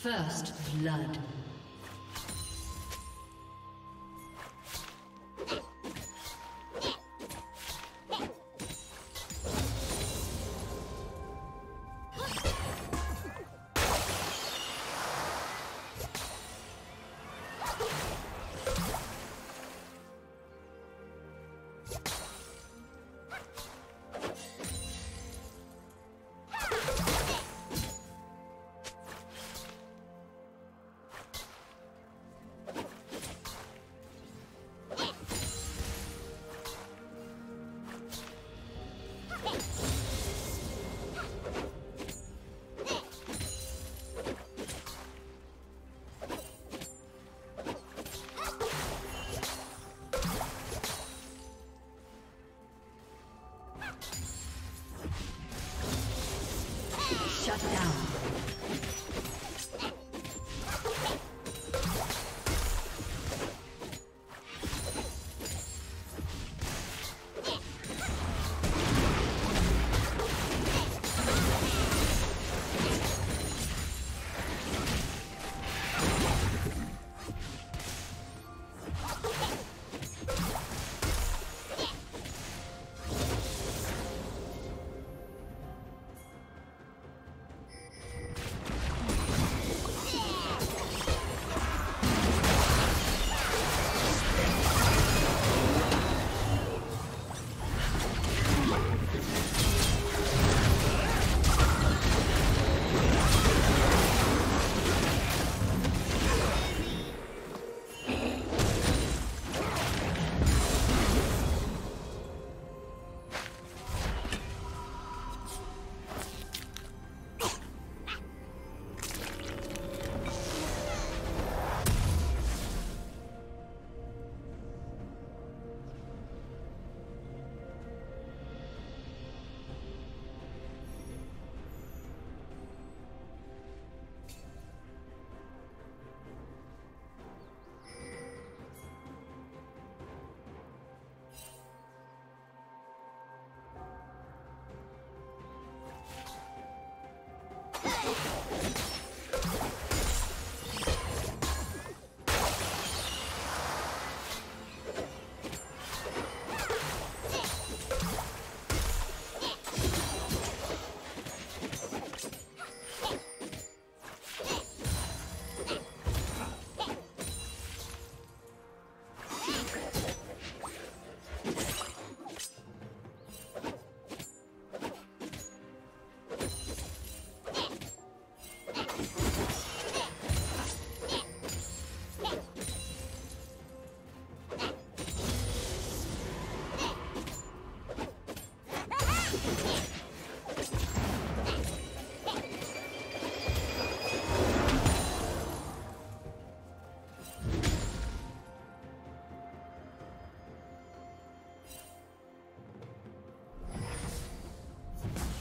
First blood.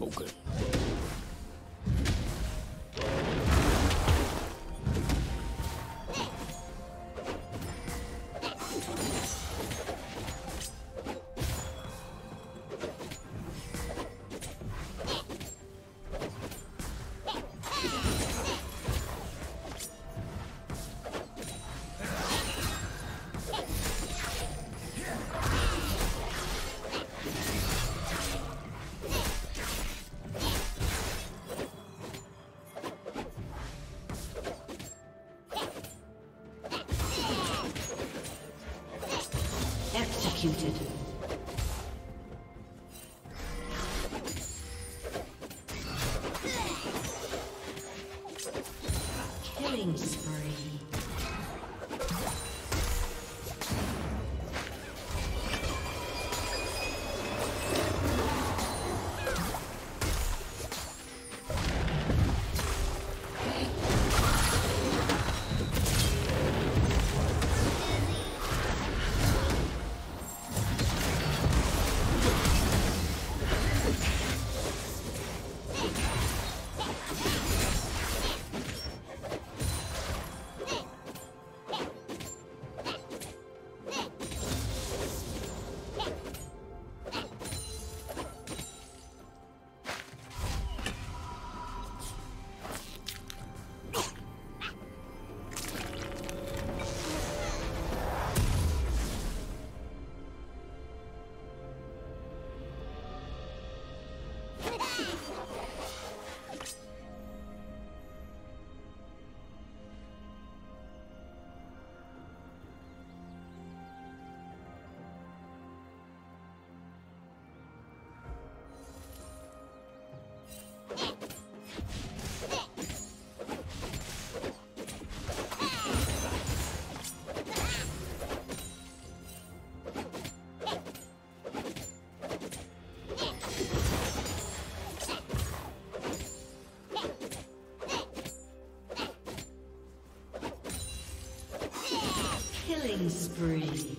Okay. Executed. Killing spree. Killing spree. Spree.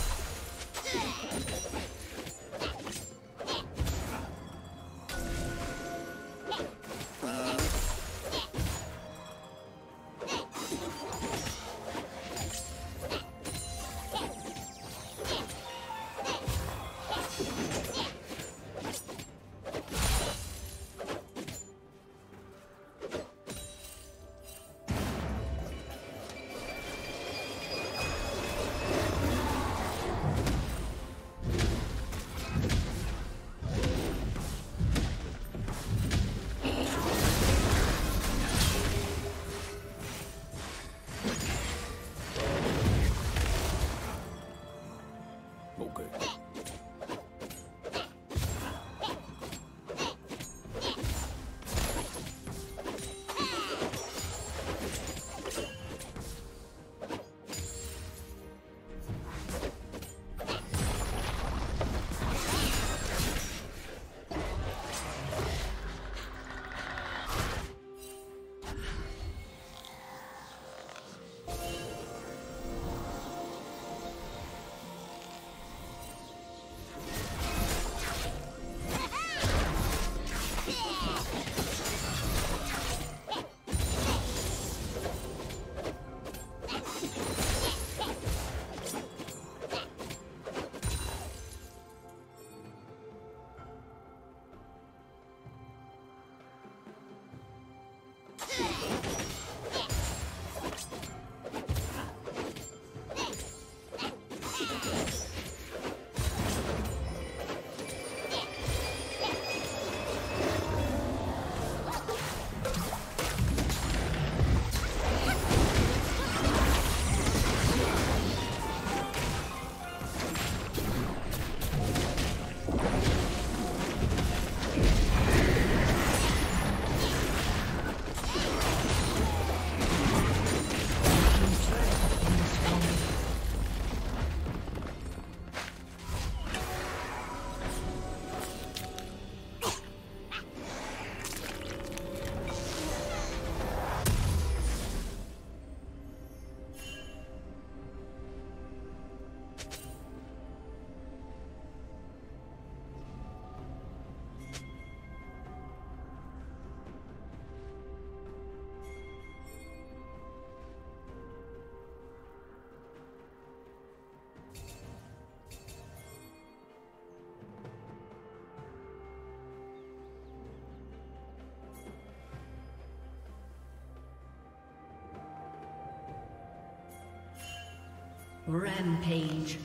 Rampage.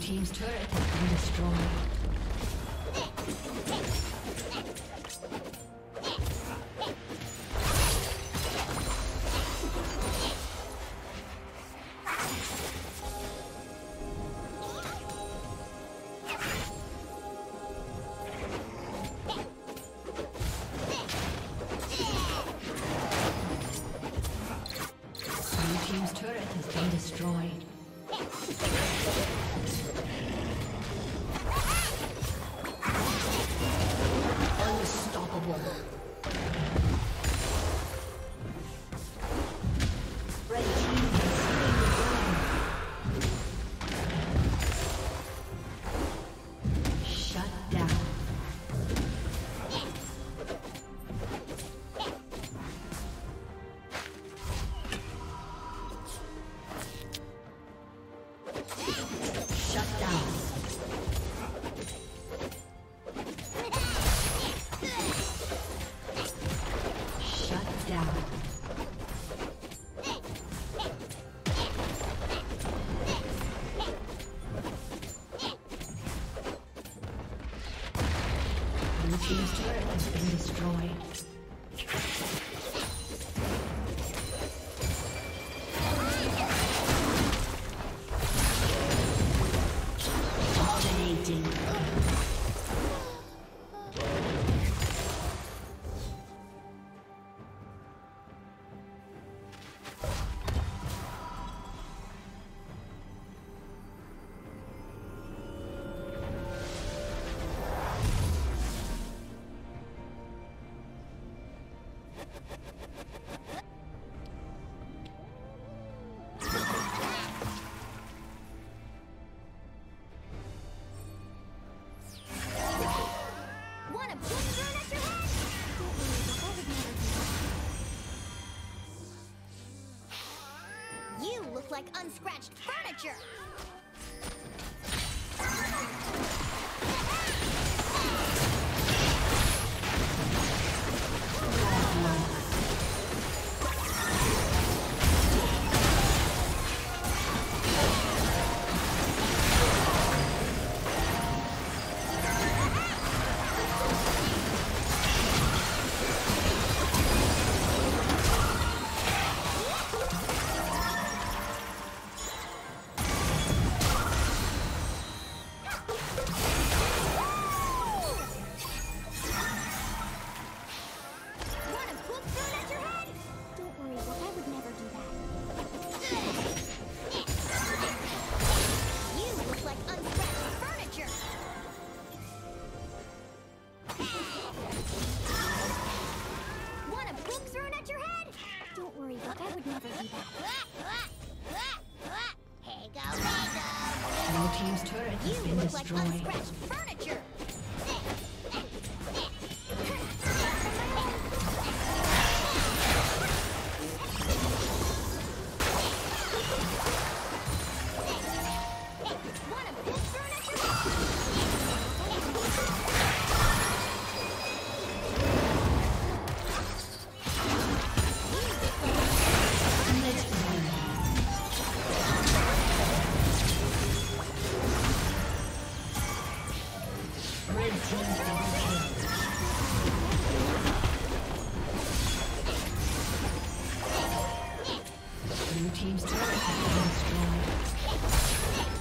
Team's turret has been destroyed. Like unscratched furniture!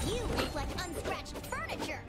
You look like unfinished furniture!